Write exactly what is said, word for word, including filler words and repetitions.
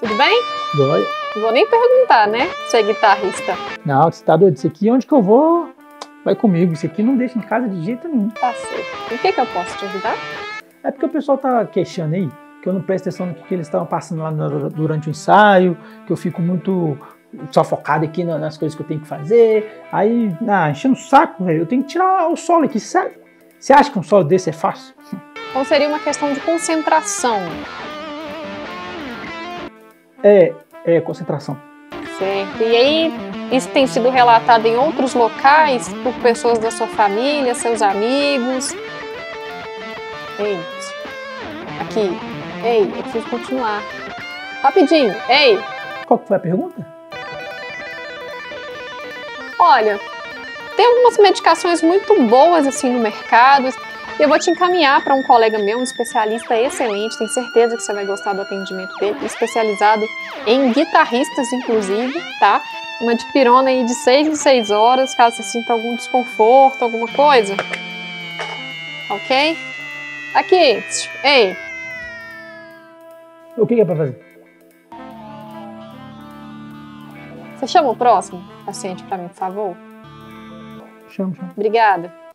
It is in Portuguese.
Tudo bem? Dói. Não vou nem perguntar, né? Se é guitarrista. Não, você tá doido. Isso aqui, onde que eu vou, vai comigo. Isso aqui não deixa em casa de jeito nenhum. Tá certo. E o que que eu posso te ajudar? É porque o pessoal tá queixando aí que eu não presto atenção no que, que eles estavam passando lá no, durante o ensaio, que eu fico muito só focado aqui nas coisas que eu tenho que fazer. Aí, ah, enchendo o saco, velho. Eu tenho que tirar o solo aqui, sabe? Você acha que um solo desse é fácil? Então seria uma questão de concentração. É, é concentração. Certo. E aí, isso tem sido relatado em outros locais por pessoas da sua família, seus amigos? Ei, aqui. Ei, eu preciso continuar. Rapidinho, ei. Qual que foi a pergunta? Olha, tem algumas medicações muito boas assim no mercado. Eu vou te encaminhar para um colega meu, um especialista excelente, tenho certeza que você vai gostar do atendimento dele, especializado em guitarristas, inclusive, tá? Uma dipirona aí de seis em seis horas, caso você sinta algum desconforto, alguma coisa. Ok? Aqui, ei! O que é para fazer? Você chama o próximo paciente para mim, por favor? Chamo, chamo. Obrigada.